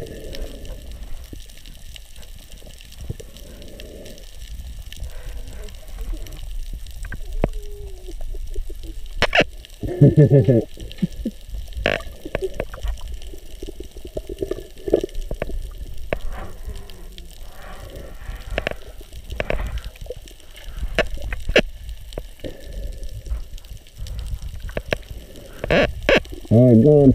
All right, go on.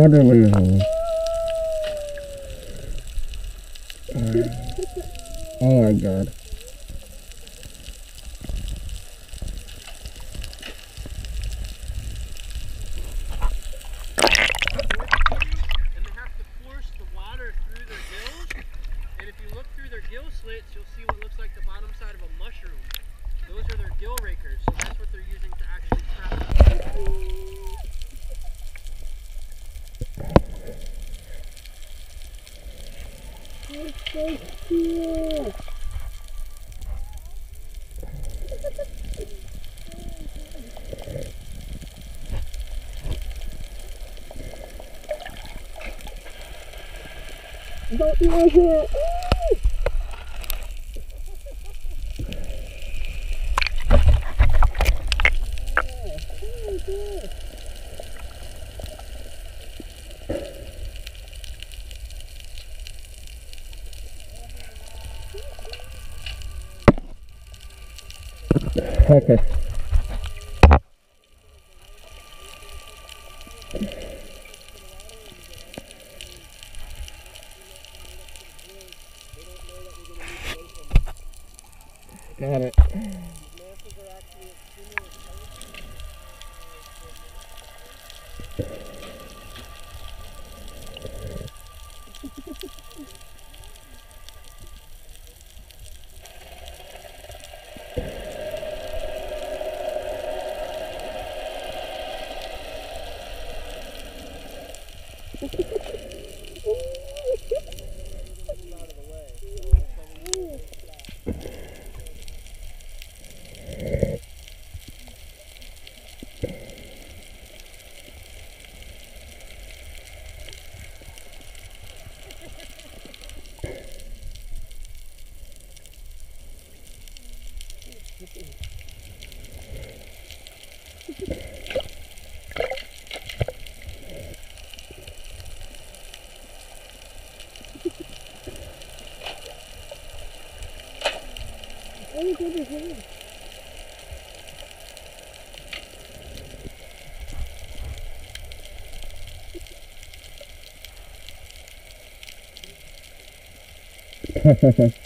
Utterly wrong. Oh my god. And they have to force the water through their gills. And if you look through their gill slits, you'll see what looks like the bottom side of a mushroom. Those are their gill rakers, so that's what they're using to actually trap them. Thank you. That was it. Okay. Got it.